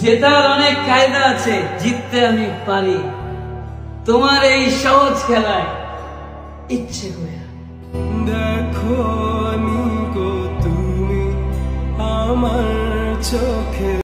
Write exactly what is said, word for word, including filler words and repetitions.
জেতার অনেক কায়দা আছে, জিততে আমি পারি তোমার এই সহজ খেলায় ইচ্ছে করে। দেখো তুমি আমার চোখে।